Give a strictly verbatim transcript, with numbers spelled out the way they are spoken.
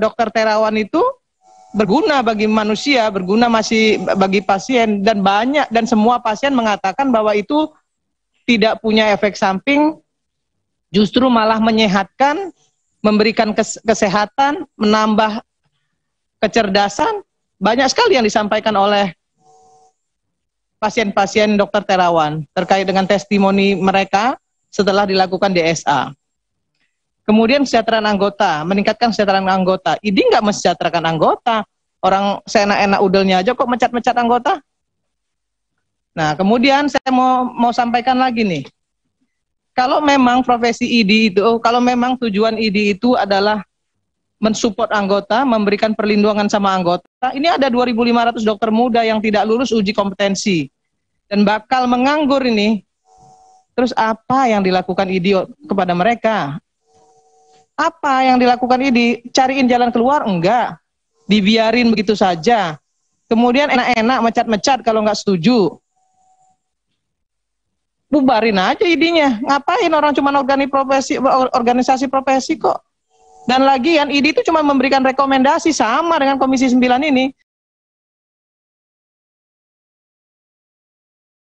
Dokter Terawan itu berguna bagi manusia, berguna masih bagi pasien, dan banyak dan semua pasien mengatakan bahwa itu tidak punya efek samping, justru malah menyehatkan, memberikan kesehatan, menambah kecerdasan. Banyak sekali yang disampaikan oleh pasien-pasien Dokter Terawan terkait dengan testimoni mereka setelah dilakukan D S A. Kemudian kesejahteraan anggota, meningkatkan kesejahteraan anggota. I D I nggak mensejahterakan anggota. Orang seenak-enak udelnya aja kok mecat-mecat anggota. Nah, kemudian saya mau mau sampaikan lagi nih. Kalau memang profesi I D I itu, kalau memang tujuan I D I itu adalah mensupport anggota, memberikan perlindungan sama anggota, ini ada dua ribu lima ratus dokter muda yang tidak lulus uji kompetensi dan bakal menganggur ini. Terus apa yang dilakukan I D I kepada mereka? Apa yang dilakukan I D I? Cariin jalan keluar? Enggak. Dibiarin begitu saja. Kemudian enak-enak mecat-mecat kalau nggak setuju. Bubarin aja I D I-nya. Ngapain orang cuma organi profesi, organisasi profesi kok. Dan lagian I D I itu cuma memberikan rekomendasi sama dengan Komisi sembilan ini.